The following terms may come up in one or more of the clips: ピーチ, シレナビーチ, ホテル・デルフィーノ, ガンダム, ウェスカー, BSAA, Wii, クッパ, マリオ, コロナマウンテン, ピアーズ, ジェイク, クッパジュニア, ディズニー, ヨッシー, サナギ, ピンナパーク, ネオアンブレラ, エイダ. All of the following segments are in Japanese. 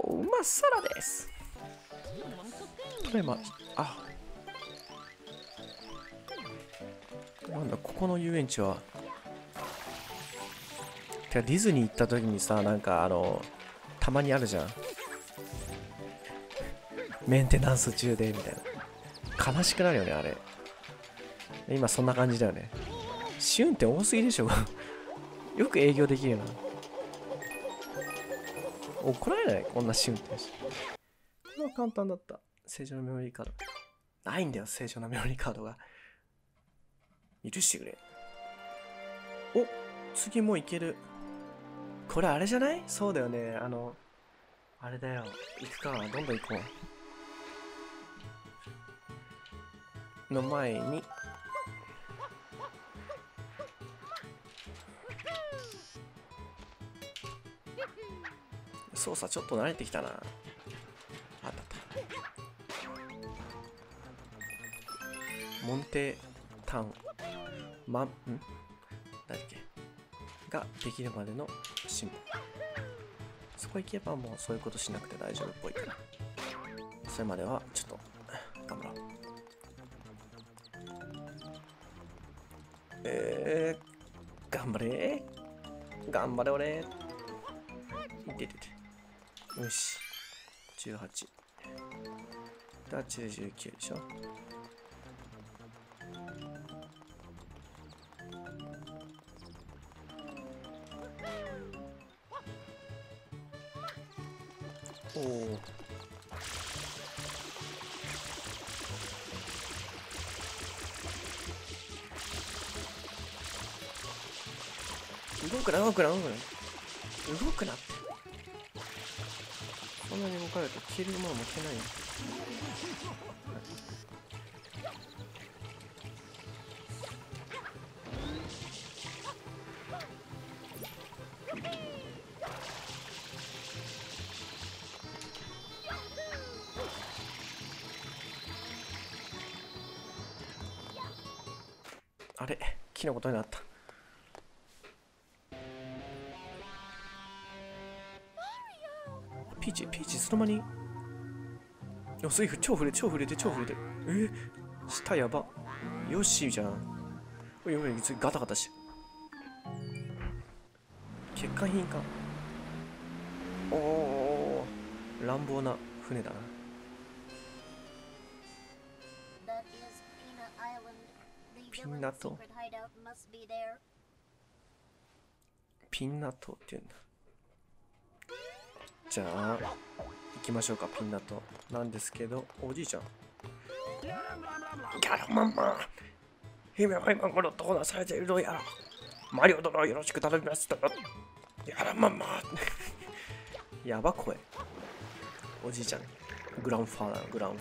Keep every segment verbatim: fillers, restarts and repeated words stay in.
おー、まっさらです。取れま、あ。なんだ、ここの遊園地は。てか、ディズニー行った時にさ、なんかあの、たまにあるじゃん。メンテナンス中で、みたいな。悲しくなるよね、あれ。今そんな感じだよね。試運転多すぎでしょ。よく営業できるよな。怒られないこんな試運転して。これは簡単だった。正常なメモリーカード。ないんだよ、正常なメモリーカードが。許してくれ。お、次もいける。これあれじゃない？そうだよね。あの、あれだよ。行くか。どんどん行こう。の前に。操作ちょっと慣れてきたな。あったあった。モンテタンマンん何だっけができるまでの進歩。そこ行けばもうそういうことしなくて大丈夫っぽいから。それまではちょっと頑張ろう。えー、頑張れ頑張れ俺。いててて。よしじゅうはちだじゅうきゅうでしょ。おお動くな動くな動くな動くなってこんなに動かれると消えるものも消えないよ。あれ、木のことになった。ピーチ、ピーチ、いつの間におスイーフ、超触れて、超触れて、超触れて。えー、下やば。よし、じゃん。おいおい、ガタガタして。欠陥品か。おお、乱暴な船だな。ピンナト。ピンナトっていうんだ。じゃあ行きましょうか。ピンナトなんですけど、おじいちゃんギャラマンマン姫は今頃どうなされているのやらマリオ殿をよろしく頼みましたギャラマンマンやば声おじいちゃんグランファーなのグランファ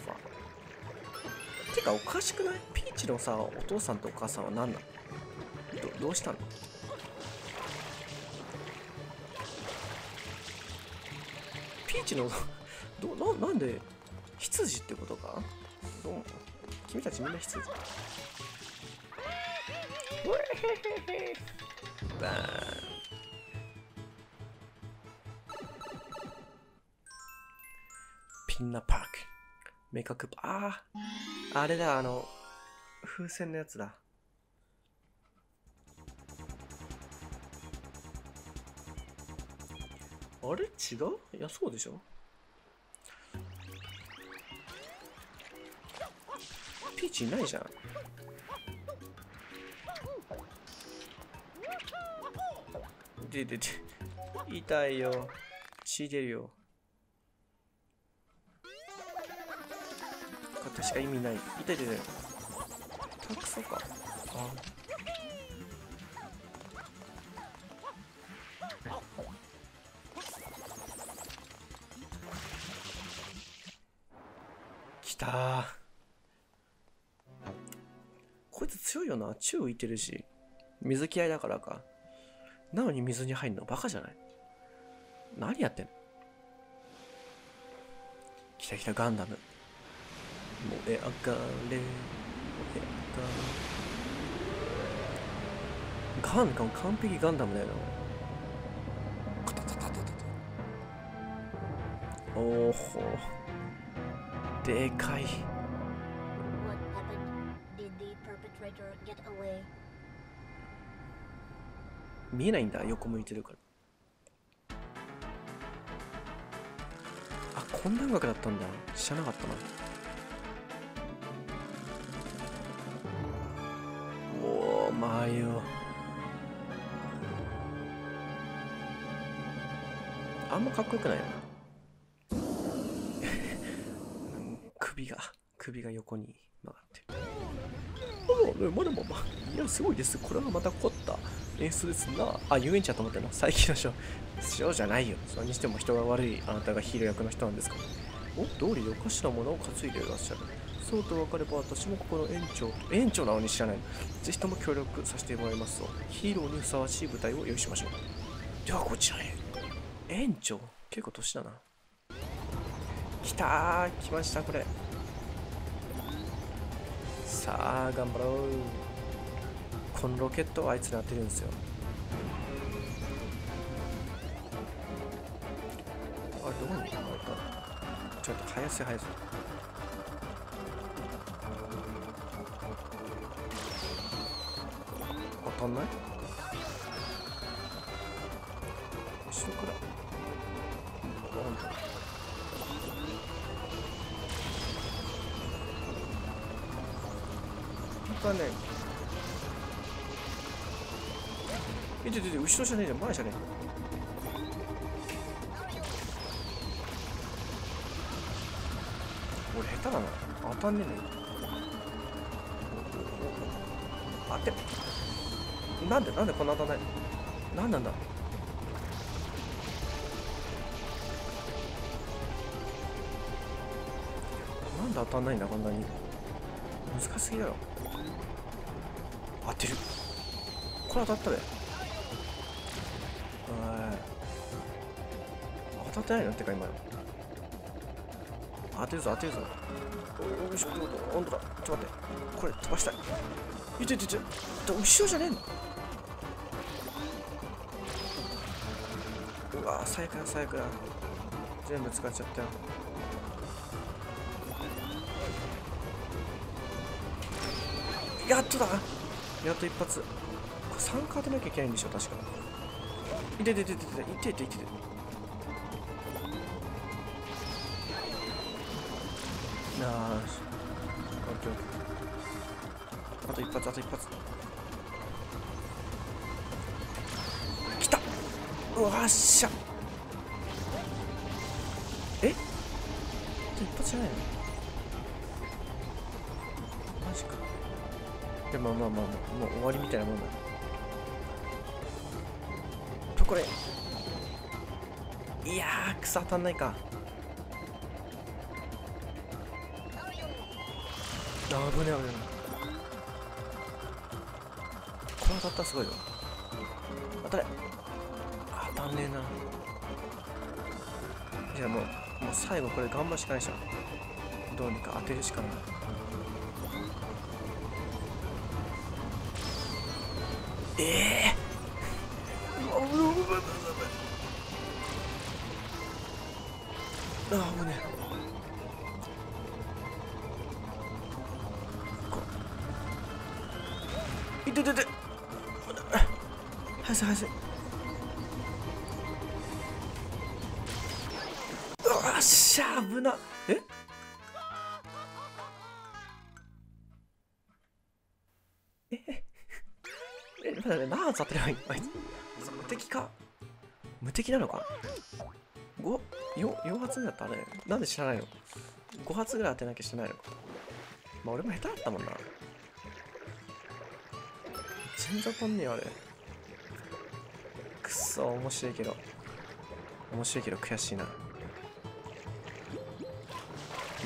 ーてかおかしくないピーチのさお父さんとお母さんは何なの ど, どうしたのピーチのど な, なんで羊ってことかどう君たちみんな羊バーンピンナパークメカクーパーあああれだあの風船のやつだあれ違ういやそうでしょピーチいないじゃんででで痛いよ血出るよ確か意味ない痛い痛い痛いたくさんかあたこいつ強いよな宙浮いてるし水嫌いだからかなのに水に入るのバカじゃない何やってんのきたきたガンダム燃え上がれ燃え上がれガンガン完璧ガンダムだよなカタおお、でかい。見えないんだ、横向いてるから。あ、こんな音楽だったんだ、知らなかったな。おお、まあよ、あんまかっこよくないな。首が首が横に曲がってる。まだまだ、いや、すごいです。これはまた凝った演出ですな。あ、遊園地だと思ってるの最近のショー。ショーじゃないよ。それにしても人が悪いあなたがヒーロー役の人なんですか。おっと、おりでおかしなものを担いでいらっしゃる。そうと分かれば私もここの園長と、園長なのに知らない。ぜひとも協力させてもらいますと。ヒーローにふさわしい舞台を用意しましょう。ではこちらへ。園長、結構年だな。来たー、来ました。これさあ頑張ろう。このロケットをあいつに当てるんですよ。あ、どうにかなるか。ちょっと速すぎ速すぎ。当たんない。後ろからボンと。わかんない。え、ちょちょ、後ろじゃねえじゃん、前じゃねえ。俺下手だな、当たんねえんだよ。当て、なんでなんでこんな当たんない。なんなんだ。なんで当たんないんだ、こんなに難しすぎだろ。当てる。これ当たったで。当たってないなってか今の。当てるぞ当てるぞ。おいしょ、温度だ。ちょっと待って、これ飛ばしたい。いていていて、後ろじゃねえの。うわ、最悪だ最悪だ。全部使っちゃったよ。やっとだ、やっと一発。さんかい当てなきゃいけないんでしょ確か。いてててててててててて。なあ、オッケーオッケー。あと一発あと一発。きた。うわっしゃ。え？一発じゃないの？でもまあまあまあ、もう終わりみたいなもんだ。とこれ、いやー、草当たんないか。あー、危ねえ危ねえ。これ当たったらすごいよ。当たれ。当たんねえな。いやもう、もう最後これ頑張るしかないじゃん。どうにか当てるしかない。えー、うわ、危ない危ない危ない。ああ、危ねえ。いててて、はせはせ。うわっしゃ、危な。え？何当たってないの？無敵か。無敵なのか。ご、よ、よん発目だったあれ。なんで知らないの。ご発ぐらい当てなきゃしてないのか。まあ俺も下手だったもんな。全然当たんねえよあれ。くそ面白いけど。面白いけど悔しいな。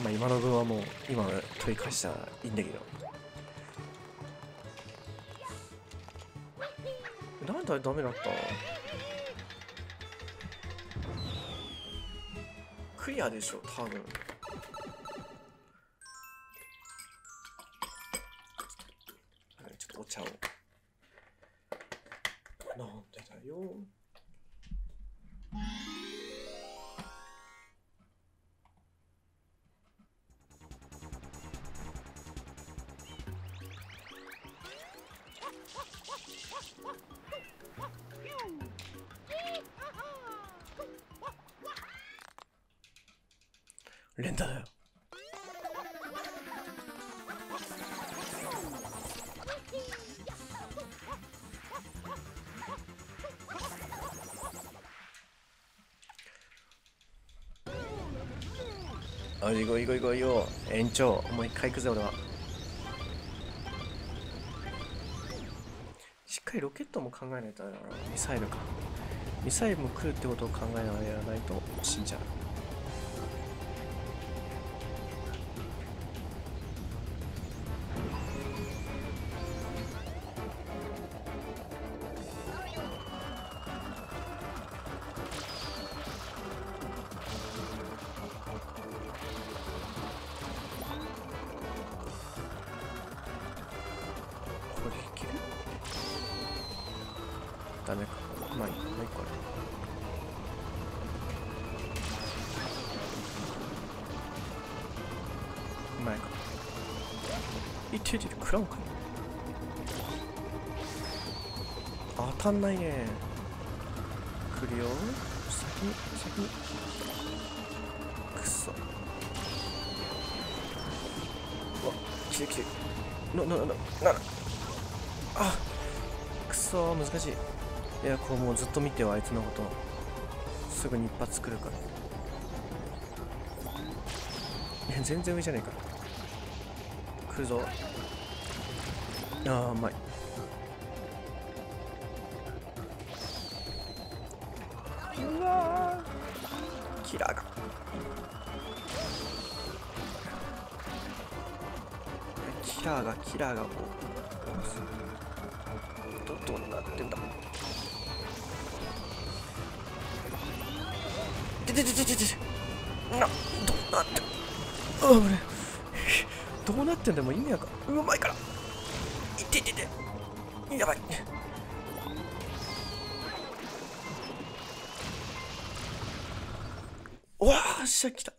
まあ今の分はもう今の取り返したらいいんだけど。なんであれダメだった。クリアでしょ多分。ちょっとお茶を飲んでたよ。レンタだよ。あ、いこいこいこいこ、延長もう一回行くぜ。俺はしっかりロケットも考えないとだから。ミサイルか、ミサイルも来るってことを考えながらやらないと死んじゃう。ダメか、まあいい、もう一個ある。うまいか。いってる、食らうかな。当たんないね。来るよ。先に、先に。くそ。うわ、来て来て。な、な、な、な、あ、くそ、難しい。いや、こうもうずっと見てよ、あいつのこと。すぐに一発来るから。いや、全然上じゃねえか。来るぞ。あー、うまい。うわー、キラーがキラーがキラーがこうどどうなってんだ。でででででな、どうなって、ああ、俺どうなってんだよ、もう意味わかんない。うまいから、いていていて、やばい。おわー、しゃ、来た。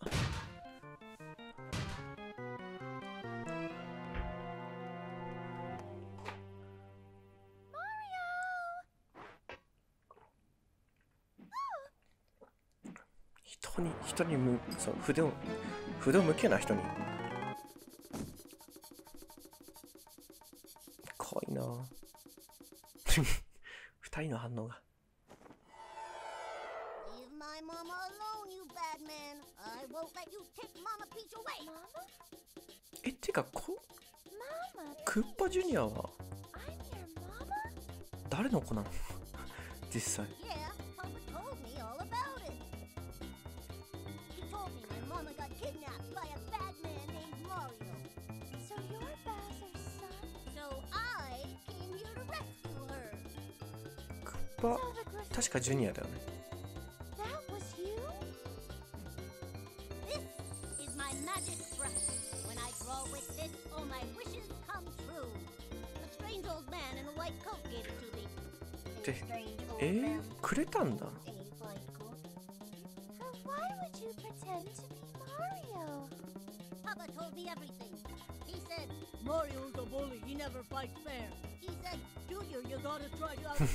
人に、人にむ、そう、筆を筆を向けな、人に。怖いな二人の反応が。え、ってか、こクッパジュニアは誰の子なの実際。確かジュニアだよね。で、えー、くれたんだ。普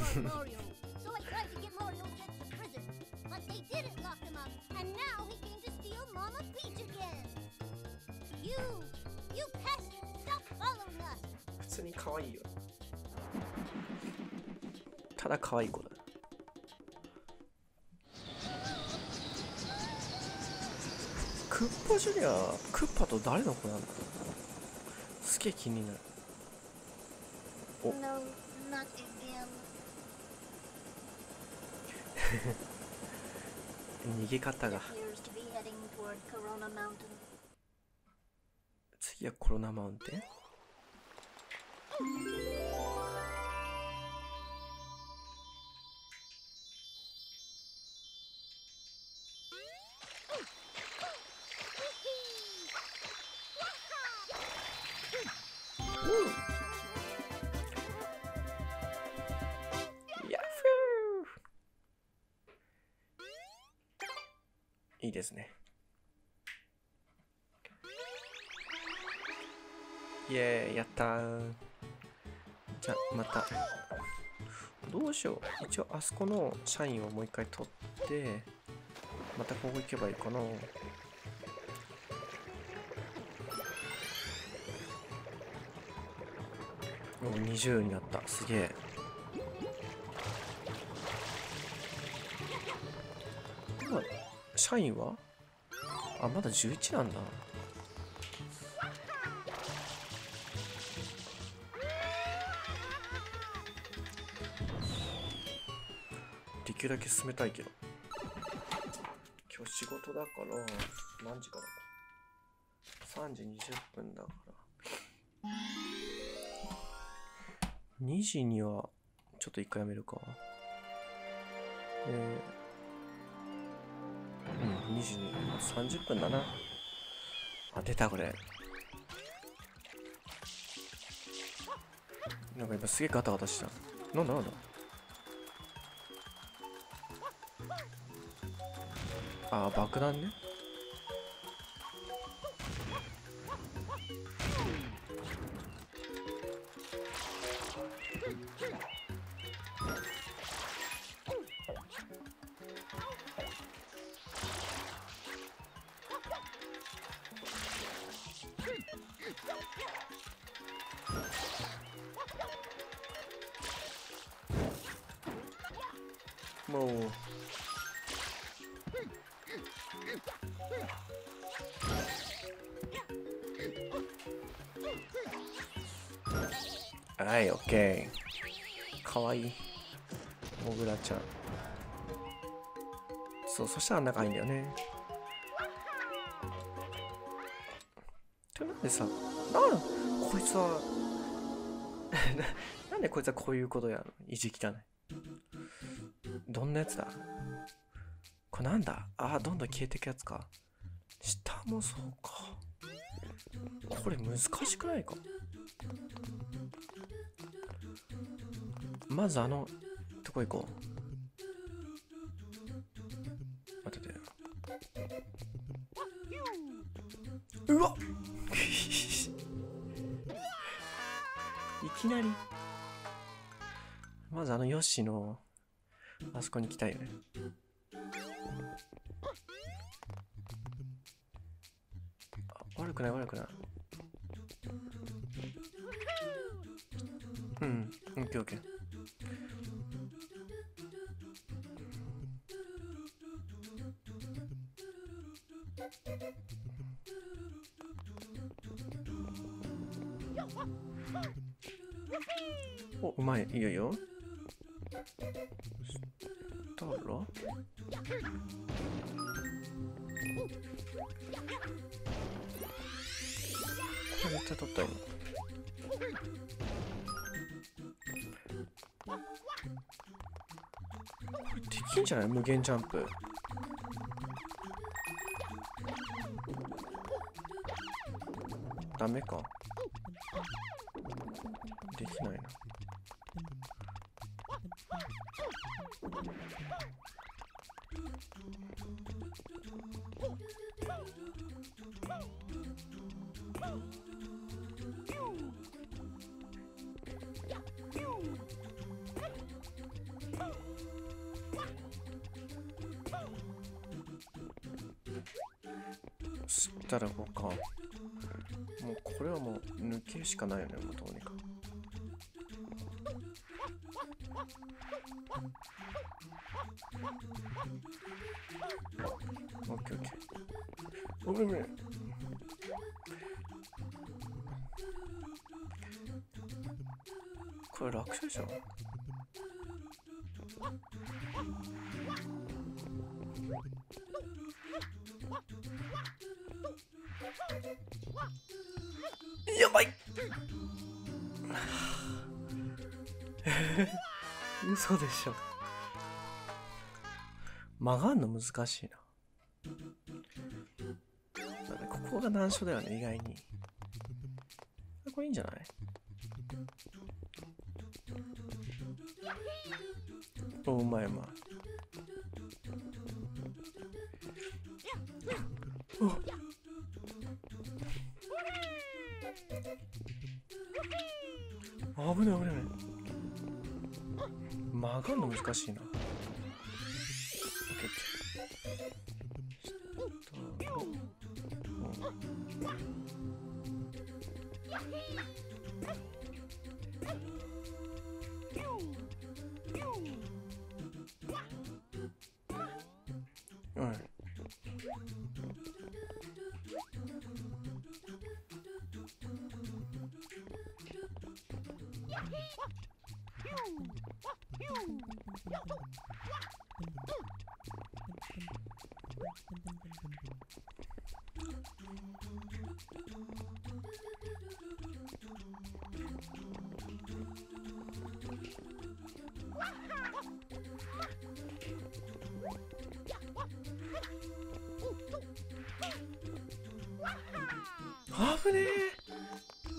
通に可愛いよ。ただ可愛い子だ。クッパジュニア、クッパと誰の子なんだ。すげえ気になる。お。逃げ方が。次はコロナマウンテン。いいですね。イエーイ、やったー。じゃあまたどうしよう。一応あそこの社員をもう一回取って、またここ行けばいいかな。もうにじゅうになった。すげえ。今社員はあまだじゅういちなんだ。できるだけ進めたいけど今日仕事だから何時からださんじにじゅっぷんだからにじにはちょっと一回やめるか。えー、うんにじにさんじゅっぷんだなあ。出たこれ。なんか今すげえガタガタした。なんだなんだ。あー爆弾ね。もうはい、オッケー。かわいいモグラちゃん。そう、そしたら仲いいんだよね。となんでさ、なんこいつはなんでこいつはこういうことやの。意地汚い。どんなやつだこれ。なんだああ、どんどん消えていくやつか。下もそうか。これ難しくないか。まずあのとこ行こう。待ってて。うわっいきなりまずあのヨッシーのあそこに来たいよね。あ、悪くない悪くない。うんオッケーオッケー。おうまい。いいよいいよ。どうろ？これめっちゃ取ったよ。これできんじゃない？無限ジャンプ。ダメか。できないな。そしたらこうか。もうこれはもう抜けるしかないよね。もうどうにか。オッケーオッケー。おめめ。これ楽勝でしょ。やばい嘘でしょ。曲がんの難しいな。ここが難所だよね意外に。これいいんじゃない。おうまいうまい。おっ危ない危ない危ない。曲がるの難しいな。 네.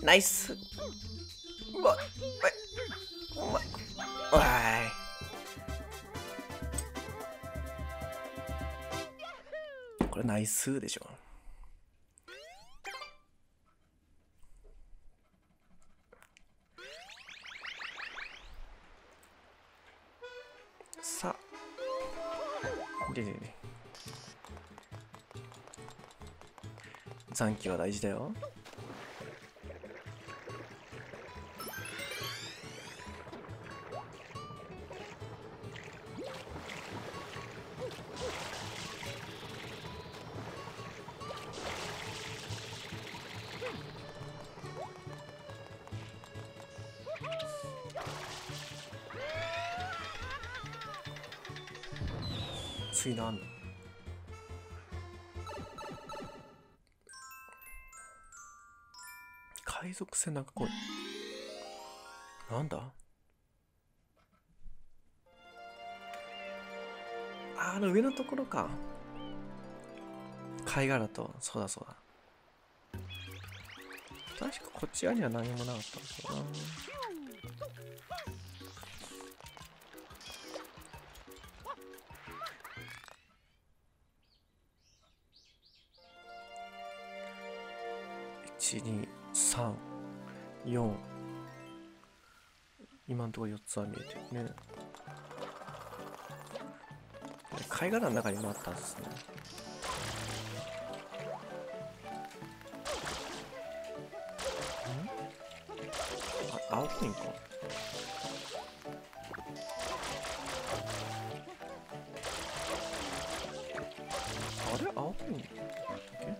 나이스. 뭐, 뭐, 뭐, 아이.これナイスでしょ。さあ、ででで。残機は大事だよ。次なん海賊船なんかこれなんだあーの上のところか貝殻とそうだそうだ確かこっち側には何もなかったんですよないち に さん よん今のところよっつは見えてるね貝殻の中にもあったんですねあ青コインかあれ青コインだっけ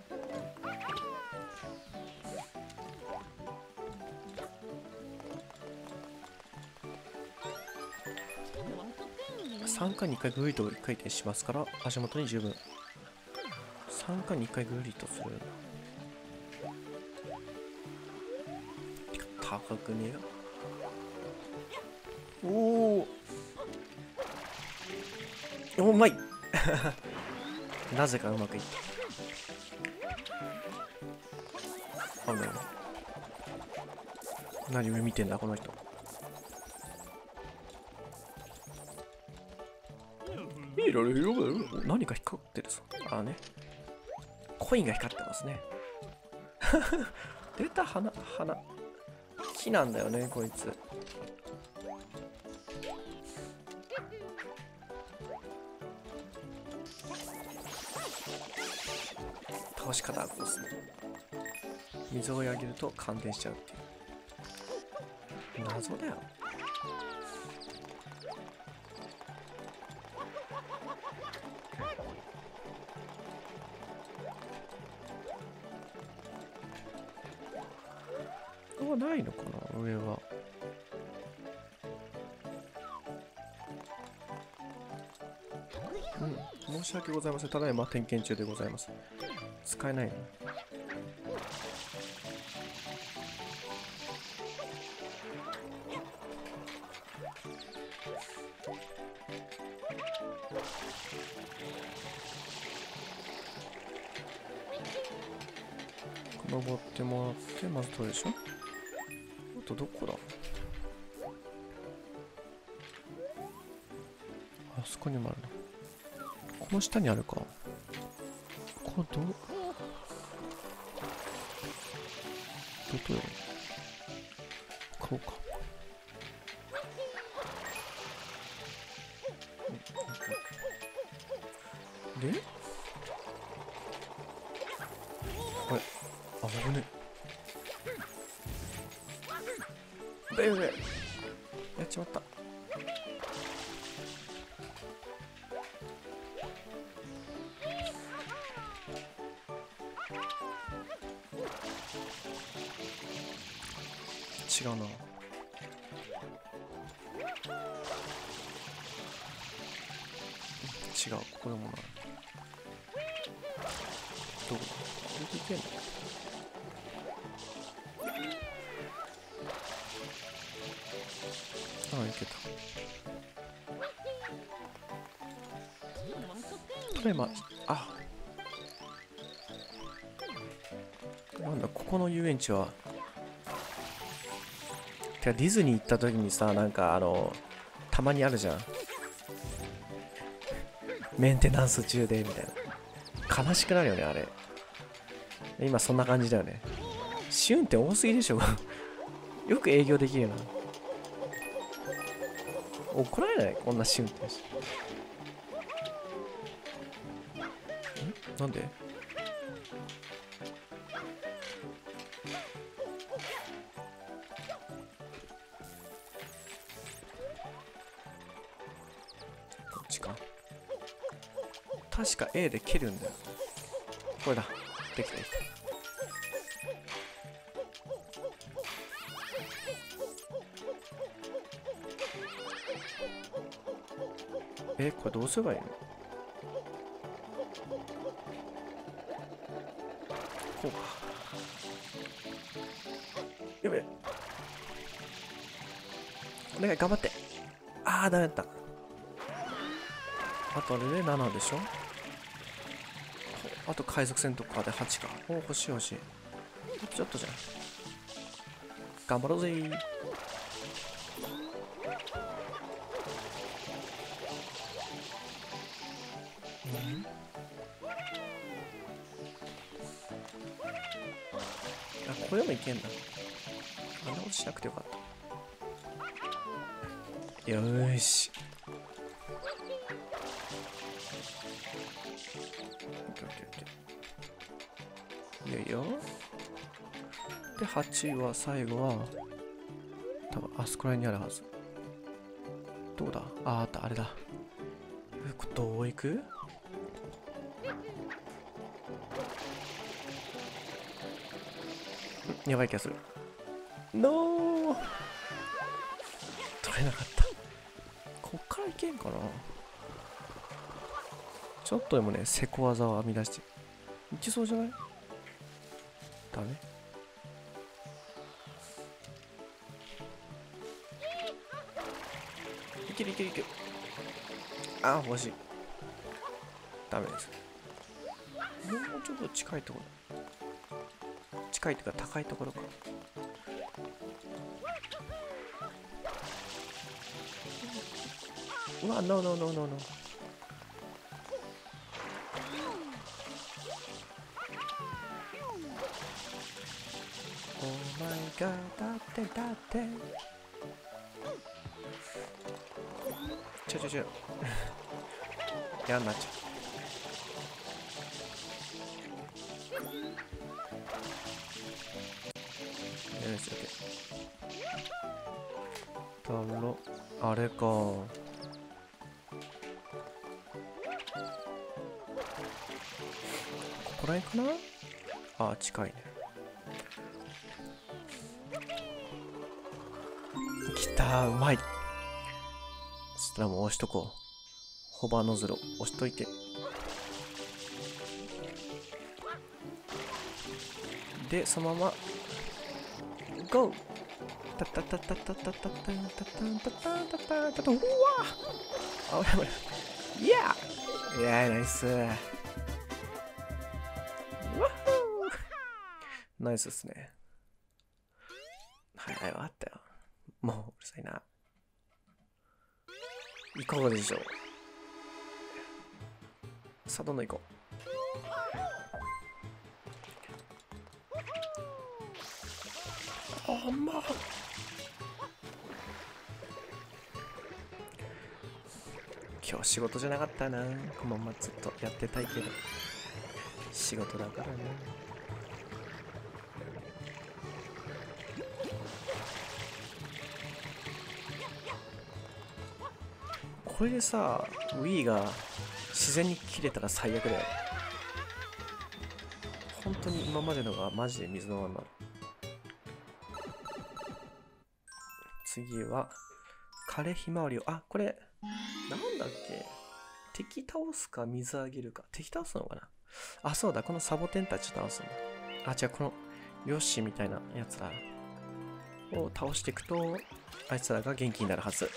さんかいにいっかいぐるりと回転しますから足元に十分さんかいにいっかいぐるりとする高くねえおおおうまいなぜかうまくいったあの何上見てんだこの人何か光ってるぞあねコインが光ってますね出た花花木なんだよねこいつ倒し方はこうですね水をあげると感電しちゃうっていう謎だよないのかな上はうん申し訳ございませんただいま点検中でございます使えないの登ってもらってまず取るでしょどこだあそこにもあるなこの下にあるかこれどどこだこうかであれあぶねえやっちまった違うな。違う、ここでもない。どこだ、これでいけんの。ああ、いけた。これ今、あなんだ、ここの遊園地は。てかディズニー行った時にさ、なんかあのたまにあるじゃん、メンテナンス中でみたいな。悲しくなるよね、あれ。今そんな感じだよね。試運転多すぎでしょよく営業できるよな。怒られない、こんな試運転してん、なんでこっちか。確か A で蹴るんだよ。これだ。できたできた。え、これどうすればいいの？こうか。やべえ。お願い頑張って。ああ、ダメだった。あとあれでななでしょ。あと海賊船とかではちか。おお、欲しい欲しい。ちょっとじゃん。頑張ろうぜー。あ、これもいけんだ。あんなことしなくてよかった。よーし。いよいよ。で、はちは最後は多分あそこら辺にあるはず。どうだ、ああ、あった、あれだ。どう行く？やばい気がする。ノー、取れなかった。こっから行けんかな。ちょっとでもね、セコ技を編み出していきそうじゃない？ダメ？いけるいけるいける。ああ、欲しい。ダメです。もうちょっと近いところ、近いというか高いところか。うわ、ノーノーノーノーノー。だってだってちょちょちょやんなっちゃう。よし、オッケー。だろ、あれか、ここらへんかな。ああ、近いね。きた、うまい。そしたらもう押しとこう。ホバーノズル押しといて。で、そのままゴー。タタタタタタタタタタタタタタ。うわあ、やばい。いやいや、ナイス。わっほー、ナイスですね。はいはい、わかったよ。もううるさいな。いかがでしょう。さあ、どんどん行こう。あんま今日仕事じゃなかったな。このままずっとやってたいけど、仕事だからね。これでさ、Wii が自然に切れたら最悪だよ。本当に今までのがマジで水の泡になる。次は枯ひまわりを、あ、これなんだっけ、敵倒すか水あげるか、敵倒すのかなあ、そうだ、このサボテンたち倒すんだ。あ、じゃあこのヨッシーみたいなやつらを倒していくとあいつらが元気になるはず。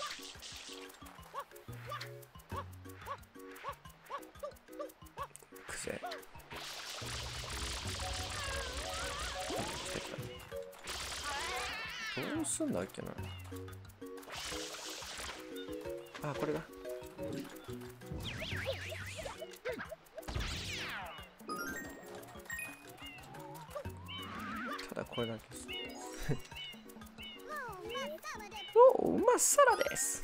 くせえ。どうすんだっけなあ、これだ。ただこれだけですおう、まっさらです。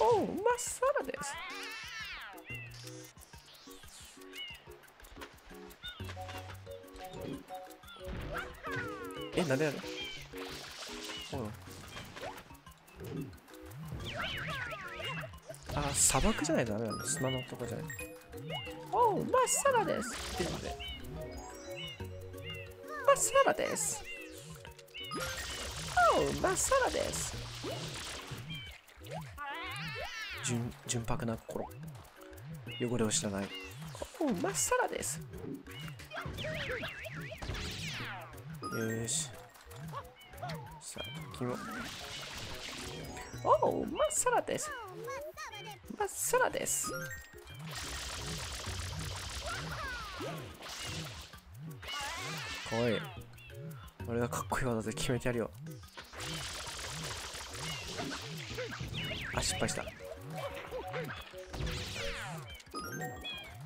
おう、まっさらです。え、なんでやる？うん。あ、砂漠じゃないとダメなんだ。砂のとこじゃない。おう、まっさらです。っていうので。まっさらです。おう、まっさらです。純、純白な心。汚れを知らない。おう、まっさらです。よし、さっきもおお、まっさらです。まっさらです。かわいい。俺がかっこいい技で決めてやるよ。あ、失敗した。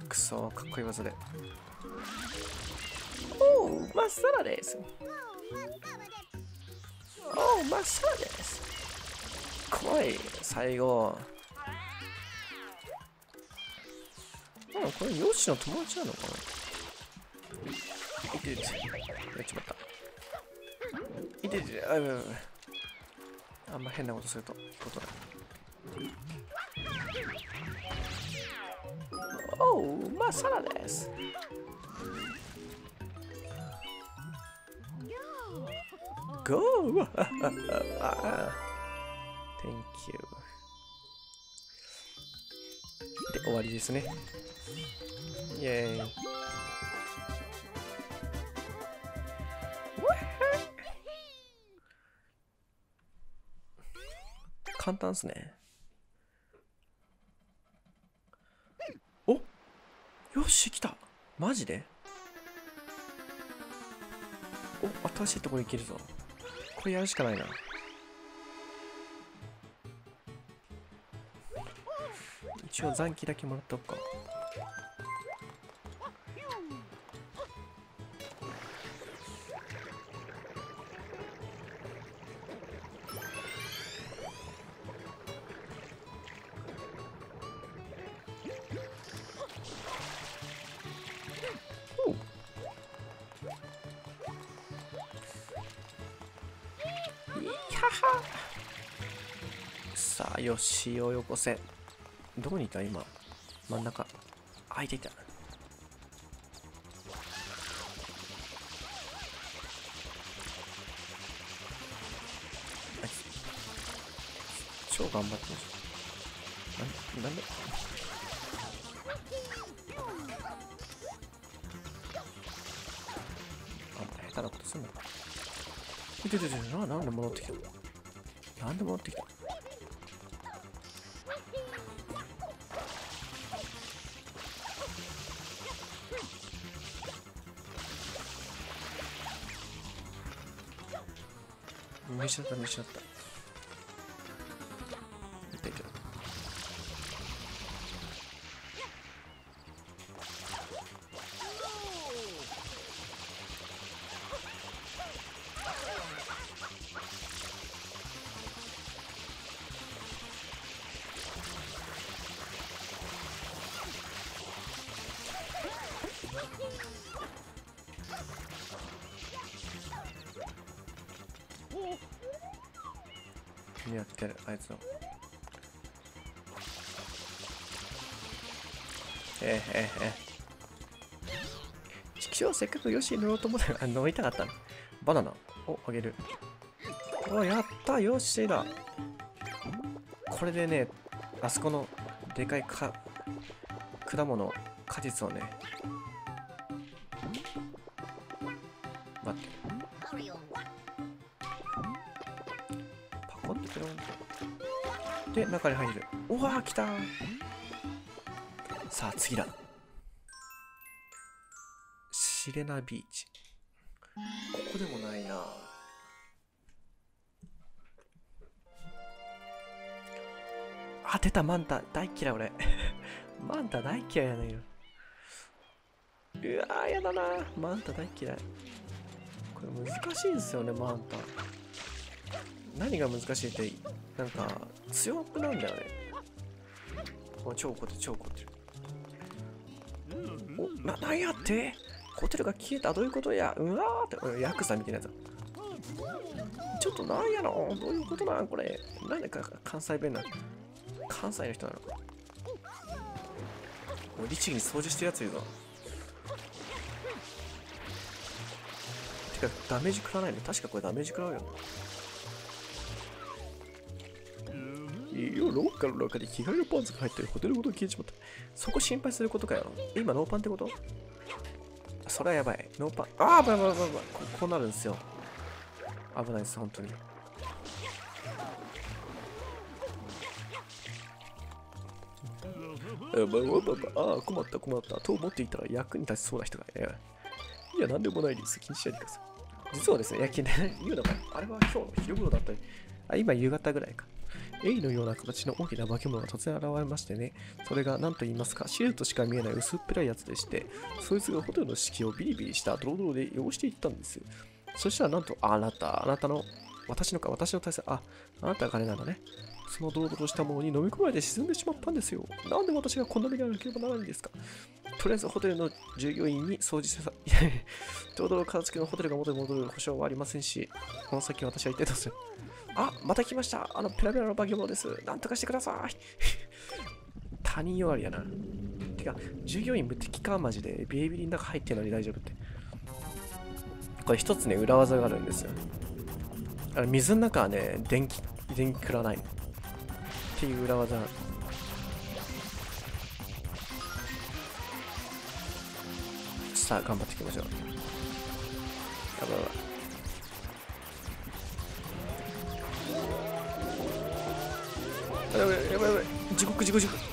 くそ、かっこいい技で。おう、まっさらです。おう、まっさらです。来い、最後。うん、これヨッシーの友達なのかな。いてて、やっちまった。いてて、あ、やばいやばい。あんま変なことするとことだ。おう、まっさらです。ゴーThank you で終わりですね。イェーイ。わ簡単っすね。お、よし、来た。マジで。お、新しいところ行けるぞ。これやるしかないな。一応残機だけもらっとくか。さあ、ヨッシーをよこせ。どこにいた今。真ん中。あ、いていた。超頑張ってました。なんであんま下手なことすんな。いててて、なんで戻ってきた。なんで戻ってきた。見失った見失った。いったいった。やってるあいつを。ええええええ。ちくしょう、せっかくヨッシー乗ろうと思ったら乗りたかったの。バナナお、あげる。お、やったよっしゃだ。これでね、あそこのでかいか果物、果実をね、待って。パコッとペロン。で、中に入る。おわ、来たー。さあ、次だ。シレナビーチ。ここでもないな。あ、出た、マンタ。大嫌い、俺。マンタ大嫌いやねんよ。うわー、やだな。マンタ大嫌い。これ難しいんですよね、マンタ。何が難しいって、なんか、強くなんだよね。お、超凝ってる、超凝ってる。お、な、なんやってホテルが消えた、どういうことや。うわーって、ヤクザみたいなやつ。ちょっとなんやろ、どういうことなんこれ。なんでか関西弁なの、関西の人なの。律儀に掃除してるやついるな。てかダメージ食らないの、確かこれダメージ食らうよ。いや、ロッカーの中に着替えのパンツが入ってる。ホテルごと消えちまった。そこ心配することかよ。今ノーパンってこと？それはやばい。ノーパン。ああ、危ない危ない危ない。ここうなるんですよ。危ないです、本当に。ああ、困った困ったと思っていたら役に立ちそうな人がいや、いや、なんでもないです。気にしないでください。実はですね、野球で言うのが、あれは今日の昼頃だったり、あ、今夕方ぐらいか。エイのような形の大きな化け物が突然現れましてね、それが何と言いますか、シルトしか見えない薄っぺらいやつでして、そいつがホテルの敷をビリビリしたドロドロで汚していったんですよ。そしたらなんと、あなた、あなたの、私のか、私の体制、あ、あなたが金なんだね。そのドロドロしたものに飲み込まれて沈んでしまったんですよ。なんで私がこんな目に遭わなければならないんですか。とりあえずホテルの従業員に掃除せさ、いやいや、ドロドロ片付けのホテルが元に戻る保証はありませんし、この先私は一体どうする。あ、また来ました。あのペラペラの化け物です。なんとかしてください。他人弱りやな。てか、従業員無敵か、マジで。ビリビリの中入ってるのに大丈夫って。これ一つね、裏技があるんですよ。あの水の中はね、電気、電気食らない。っていう裏技。さあ頑張っていきましょう。やばいやばいやばいやばい、地獄地獄地獄、や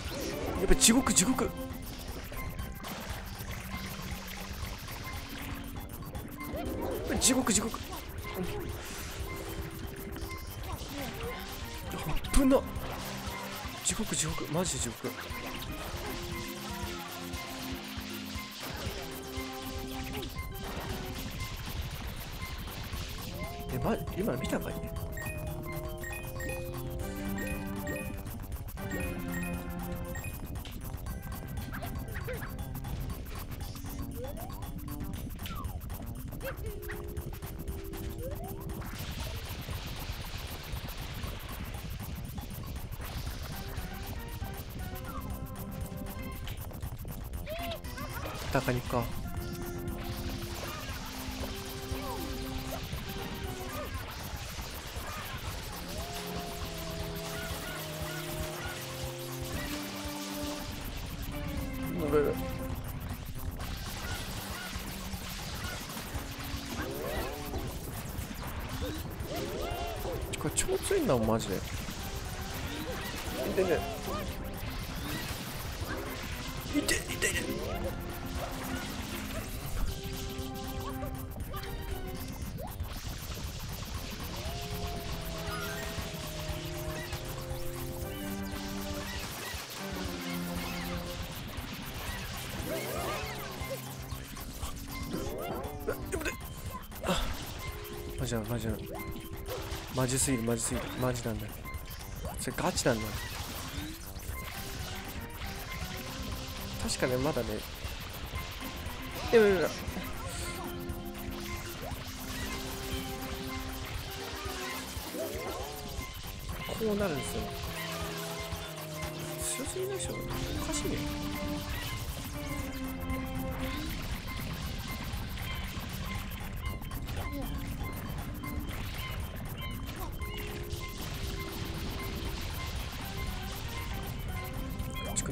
っぱ地獄地獄。地獄地獄、危なっ、地獄地獄、マジで地獄。え、ま、今見たかいね。中に行くか。乗れる。これ超強いんだもん、マジで。痛いね。痛い痛いね。マジなの、マジなの、マジすぎる、マジすぎる、マジなんだよ、それガチなんだよ。確かね、まだね、やばいやばい、こうなるんですよ。強すぎないでしょ、おかしいね。ち来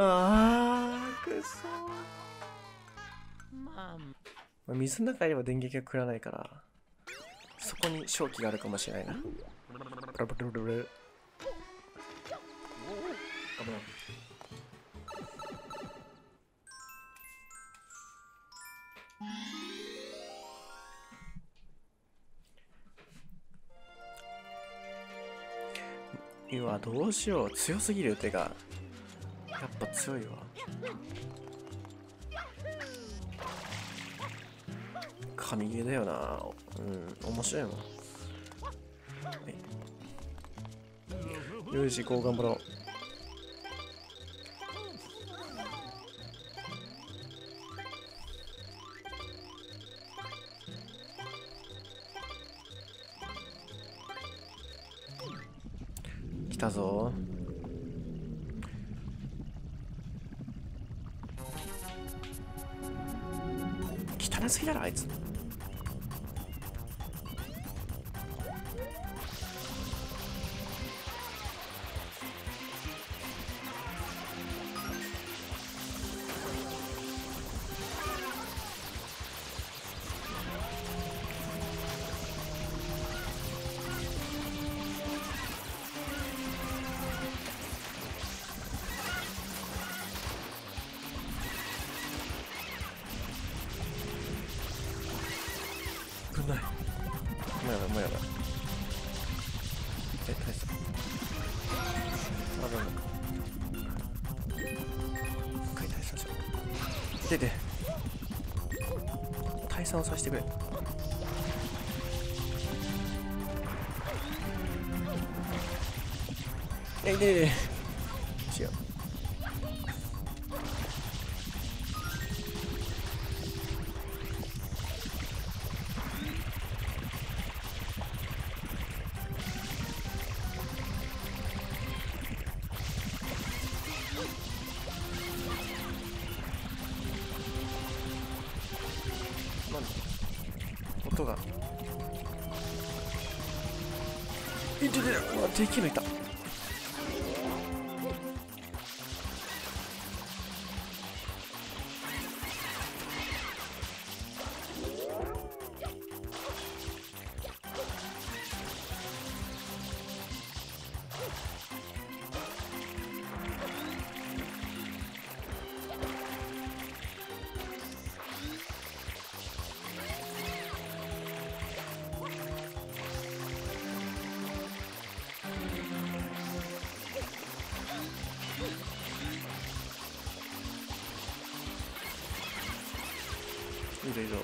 あー、くそー。水の中いれば電撃が食らないからそこに勝機があるかもしれないな。危ない今どうしよう、強すぎる手が。やっぱ強いわ。神ゲーだよな。うん、面白いもん。はい、よし、こう頑張ろう。来たぞ。汚すぎだろあいつ。もうやばいもうやばい。え、大した。あ、どうも。一回退散しよう。出て。退散をさせてくれ。え、で、で、しよう。音がいってて、できるいた。いいぞいいぞ。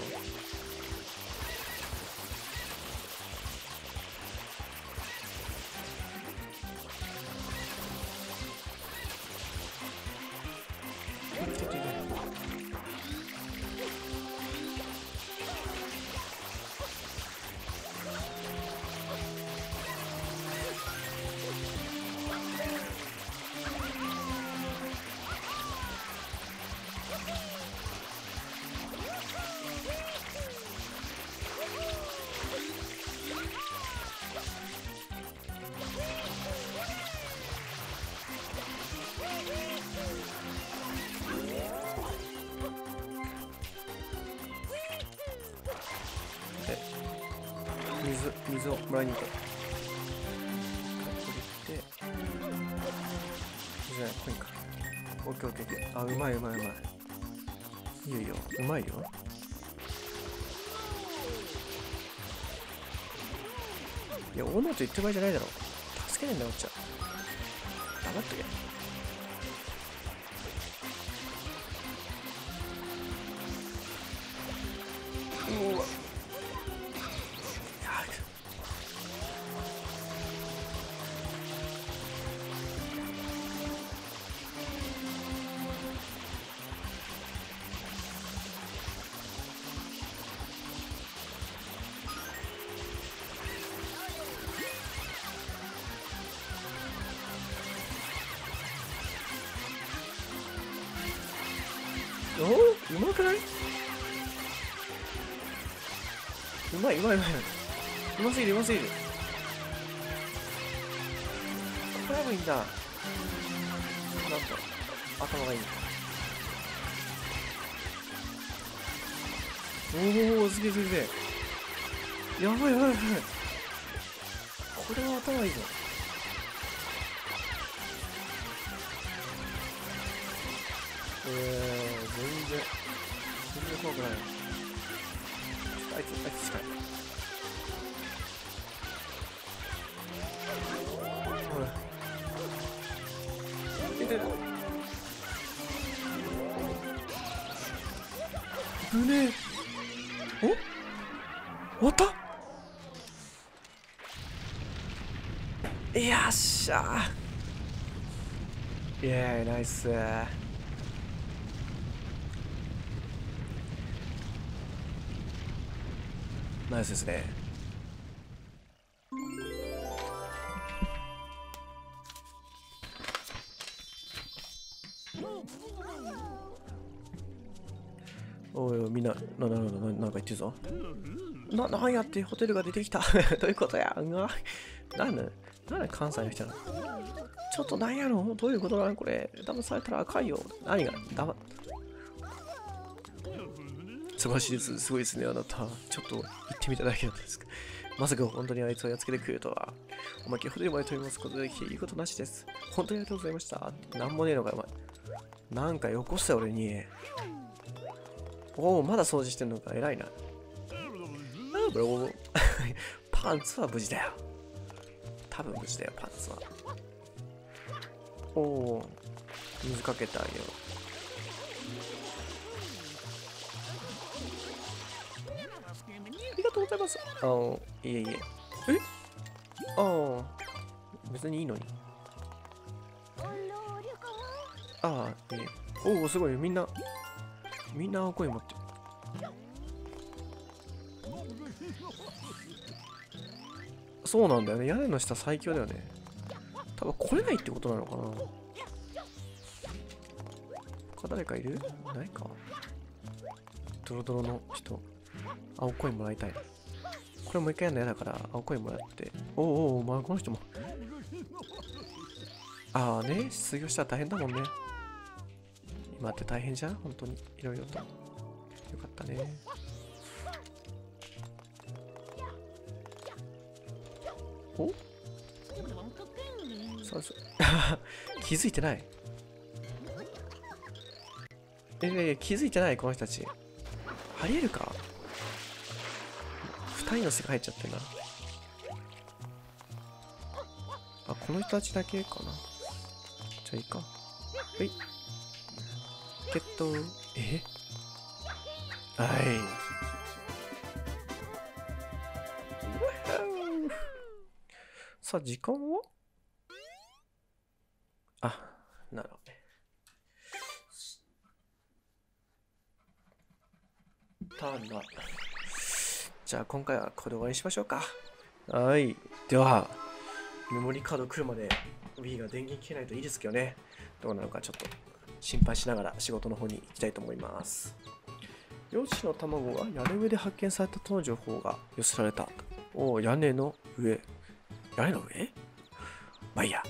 水をもらいに行こう。で、じゃあここにか。オッケーオッケーオッケー。あ、うまいうまいうまい。いいよいいよ。うまいよ。いや、斧と言ってる場合じゃないだろ。助けねえんだよ、おっちゃん。黙っとけ。うわ。おー、うまくない？うまい、うまい、うまい。うますぎる、うますぎる。これもいいんだ。なんと、頭がいい。おお、すげえすげえすげえ。やばいやばいやばい。これは頭いいぞ。えー、全然、全然怖くない。あいつ、あいつ近い。ぶねえ。お、終わった？よっしゃー、イエーイ、ナイスー。ナイスですね。おいおい、みんな、な、な、な、な、なんか言ってるぞ。な、なんやってホテルが出てきた。どういうことや。うわ。なんだ、なんだ関西の人なの。ちょっとなんやろ。どういうことなのこれ。騙されたらあかんよ。何が、だま。素晴らしいです。すごいですね、あなた。ちょっと行ってみただけなんですか。まさか本当にあいつをやっつけてくるとは。おまけホテルまで取り戻すことできて言うことなしです。本当にありがとうございました。なんもねえのかよ、お前。なんかよこせ、俺に。おお、まだ掃除してんのか、偉いな。パンツは無事だよ。多分無事だよ、パンツは。おお、水かけてあげよう。ありがとうございます。あお、いえいえ。えあお、別にいいのに。ああ、ええ。おお、すごい、みんな。みんな声持ってる。そうなんだよね。屋根の下最強だよね。多分来れないってことなのかな。他誰かいる？ないか。ドロドロの人。青コインもらいたい。これもう一回やるの嫌だから、青コインもらって。おうおうおう、まあ、この人も。ああね、失業したら大変だもんね。今って大変じゃん、本当にいろいろと。よかったね。おそうそう気づいてない。ええ、気づいてない。この人たちありえるか。ふたりの世界入っちゃってるな。あ、この人たちだけかな。じゃあいいか。はい、えっと、え？はい。さあ、時間は？あ、なるほどね。ターンが。じゃあ、今回はこれで終わりにしましょうか。はい。では、メモリーカード来るまで Wii が電源切れないといいですけどね。どうなのかちょっと。心配しながら仕事の方に行きたいと思います。漁師の卵が屋根上で発見されたとの情報が寄せられた。おお、屋根の上。屋根の上？まあいいや。